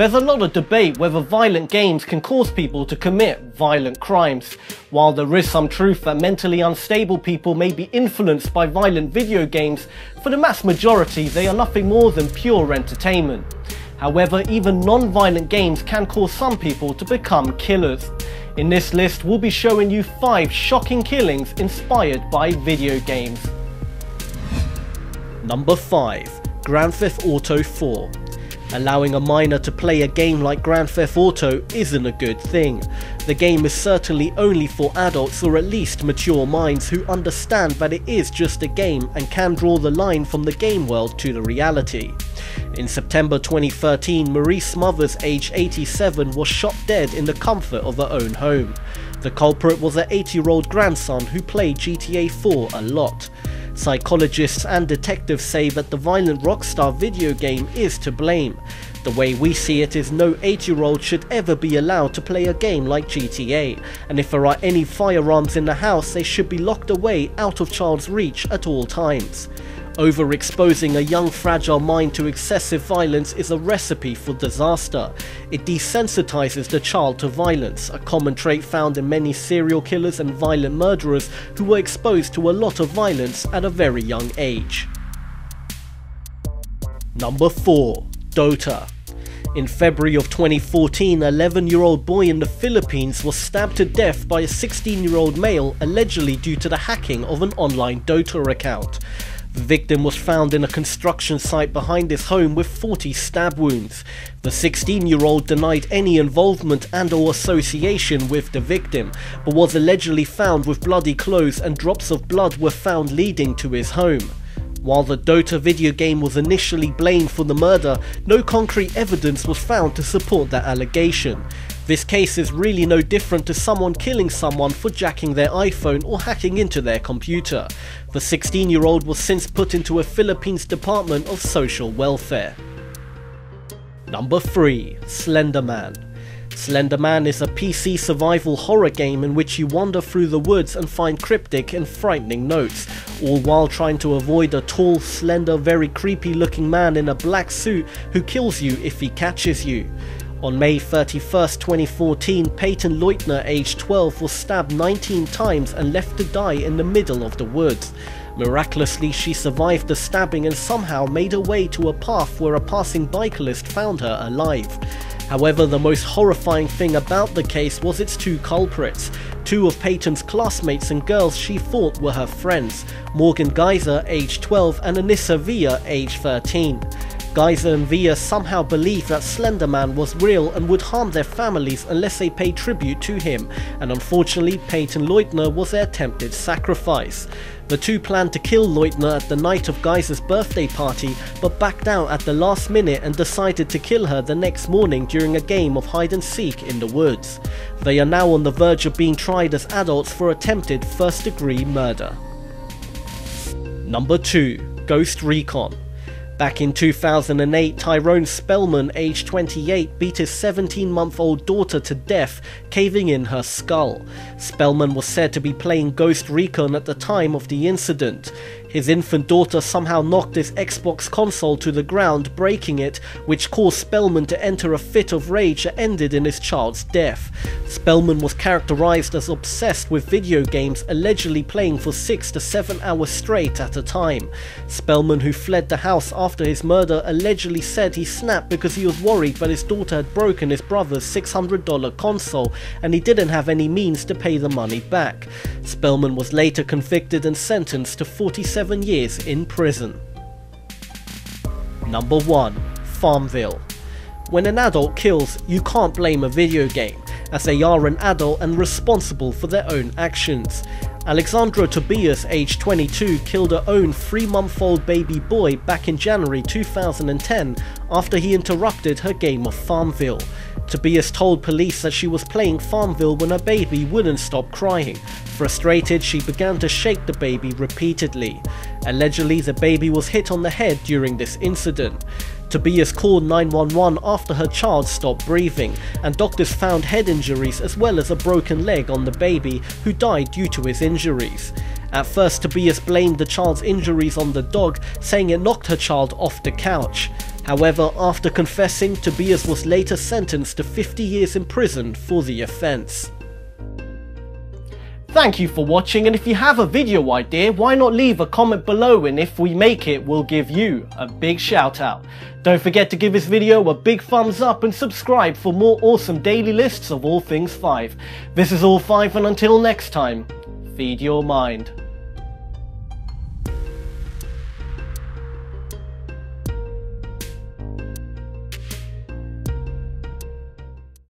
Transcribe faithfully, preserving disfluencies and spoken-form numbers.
There's a lot of debate whether violent games can cause people to commit violent crimes. While there is some truth that mentally unstable people may be influenced by violent video games, for the mass majority they are nothing more than pure entertainment. However, even non-violent games can cause some people to become killers. In this list, we'll be showing you five shocking killings inspired by video games. Number five. Grand Theft Auto four. Allowing a minor to play a game like Grand Theft Auto isn't a good thing. The game is certainly only for adults or at least mature minds who understand that it is just a game and can draw the line from the game world to the reality. In September twenty thirteen, Marie Smothers, aged eighty-seven, was shot dead in the comfort of her own home. The culprit was her eight-year-old grandson who played G T A four a lot. Psychologists and detectives say that the violent Rockstar video game is to blame. The way we see it is no eight-year-old should ever be allowed to play a game like G T A, and if there are any firearms in the house, they should be locked away out of child's reach at all times. Overexposing a young fragile mind to excessive violence is a recipe for disaster. It desensitizes the child to violence, a common trait found in many serial killers and violent murderers who were exposed to a lot of violence at a very young age. Number four. Dota. In February of twenty fourteen, an eleven-year-old boy in the Philippines was stabbed to death by a sixteen-year-old male allegedly due to the hacking of an online Dota account. The victim was found in a construction site behind his home with forty stab wounds. The sixteen-year-old denied any involvement and or association with the victim, but was allegedly found with bloody clothes and drops of blood were found leading to his home. While the Dota video game was initially blamed for the murder, no concrete evidence was found to support that allegation. This case is really no different to someone killing someone for jacking their iPhone or hacking into their computer. The sixteen-year-old was since put into a Philippines Department of Social Welfare. Number three. Slender Man. Slender Man is a P C survival horror game in which you wander through the woods and find cryptic and frightening notes, all while trying to avoid a tall, slender, very creepy looking man in a black suit who kills you if he catches you. On May thirty-first, twenty fourteen, Payton Leutner, aged twelve, was stabbed nineteen times and left to die in the middle of the woods. Miraculously, she survived the stabbing and somehow made her way to a path where a passing cyclist found her alive. However, the most horrifying thing about the case was its two culprits. Two of Peyton's classmates and girls she thought were her friends, Morgan Geyser, aged twelve, and Anissa Weier, aged thirteen. Geyser and Weier somehow believed that Slender Man was real and would harm their families unless they paid tribute to him, and unfortunately Payton Leutner was their attempted sacrifice. The two planned to kill Leutner at the night of Geyser's birthday party, but backed out at the last minute and decided to kill her the next morning during a game of hide and seek in the woods. They are now on the verge of being tried as adults for attempted first-degree murder. Number two. Ghost Recon. Back in two thousand eight, Tyrone Spellman, aged twenty-eight, beat his seventeen-month-old daughter to death, caving in her skull. Spellman was said to be playing Ghost Recon at the time of the incident. His infant daughter somehow knocked his Xbox console to the ground, breaking it, which caused Spellman to enter a fit of rage that ended in his child's death. Spellman was characterized as obsessed with video games, allegedly playing for six to seven hours straight at a time. Spellman, who fled the house after his murder, allegedly said he snapped because he was worried that his daughter had broken his brother's six hundred dollar console and he didn't have any means to pay the money back. Spellman was later convicted and sentenced to forty-seven seven years in prison. Number one. Farmville. When an adult kills, you can't blame a video game, as they are an adult and responsible for their own actions. Alexandra Tobias, aged twenty-two, killed her own three-month-old baby boy back in January two thousand ten after he interrupted her game of Farmville. Tobias told police that she was playing Farmville when her baby wouldn't stop crying. Frustrated, she began to shake the baby repeatedly. Allegedly, the baby was hit on the head during this incident. Tobias called nine one one after her child stopped breathing, and doctors found head injuries as well as a broken leg on the baby, who died due to his injuries. At first, Tobias blamed the child's injuries on the dog, saying it knocked her child off the couch. However, after confessing, Tobias was later sentenced to fifty years in prison for the offence. Thank you for watching, and if you have a video idea, why not leave a comment below, and if we make it, we'll give you a big shout out. Don't forget to give this video a big thumbs up and subscribe for more awesome daily lists of all things five. This is all five, and until next time, feed your mind.